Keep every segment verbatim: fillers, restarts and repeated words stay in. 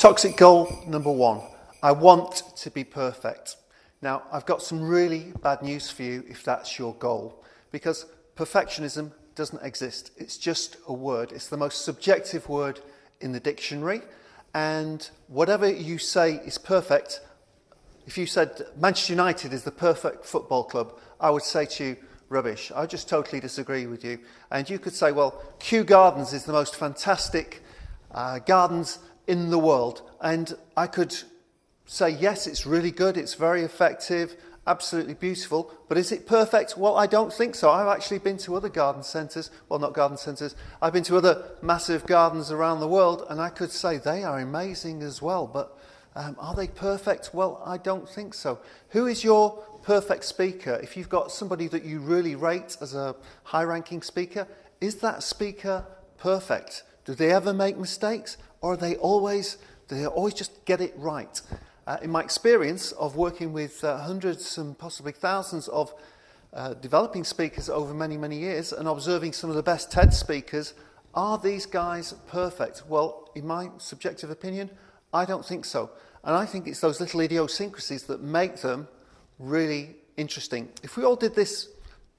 Toxic goal number one, I want to be perfect. Now, I've got some really bad news for you if that's your goal, because perfectionism doesn't exist. It's just a word. It's the most subjective word in the dictionary, and whatever you say is perfect, if you said Manchester United is the perfect football club, I would say to you, rubbish. I just totally disagree with you. And you could say, well, Kew Gardens is the most fantastic uh, gardens in the world. And I could say, yes, it's really good, it's very effective, absolutely beautiful, but is it perfect? Well, I don't think so. I've actually been to other garden centres, well, not garden centres, I've been to other massive gardens around the world, and I could say they are amazing as well, but um, are they perfect? Well, I don't think so. Who is your perfect speaker? If you've got somebody that you really rate as a high-ranking speaker, is that speaker perfect? Do they ever make mistakes, or are they always, do they always just get it right? Uh, in my experience of working with uh, hundreds and possibly thousands of uh, developing speakers over many, many years and observing some of the best TED speakers, are these guys perfect? Well, in my subjective opinion, I don't think so. And I think it's those little idiosyncrasies that make them really interesting. If we all did this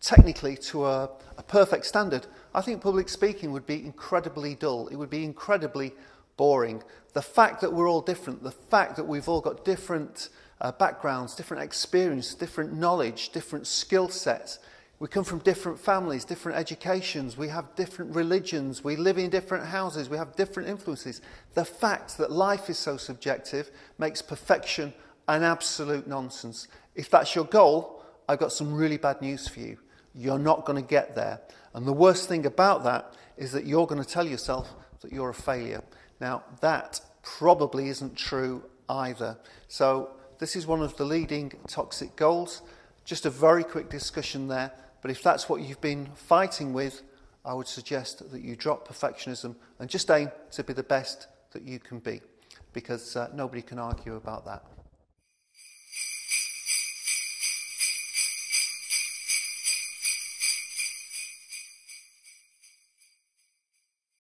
technically to a, a perfect standard, I think public speaking would be incredibly dull. It would be incredibly boring. The fact that we're all different, the fact that we've all got different uh, backgrounds, different experience, different knowledge, different skill sets. We come from different families, different educations, we have different religions, we live in different houses, we have different influences. The fact that life is so subjective makes perfection an absolute nonsense. If that's your goal, I've got some really bad news for you. You're not going to get there. And the worst thing about that is that you're going to tell yourself that you're a failure. Now, that probably isn't true either. So this is one of the leading toxic goals. Just a very quick discussion there. But if that's what you've been fighting with, I would suggest that you drop perfectionism and just aim to be the best that you can be, because uh, nobody can argue about that.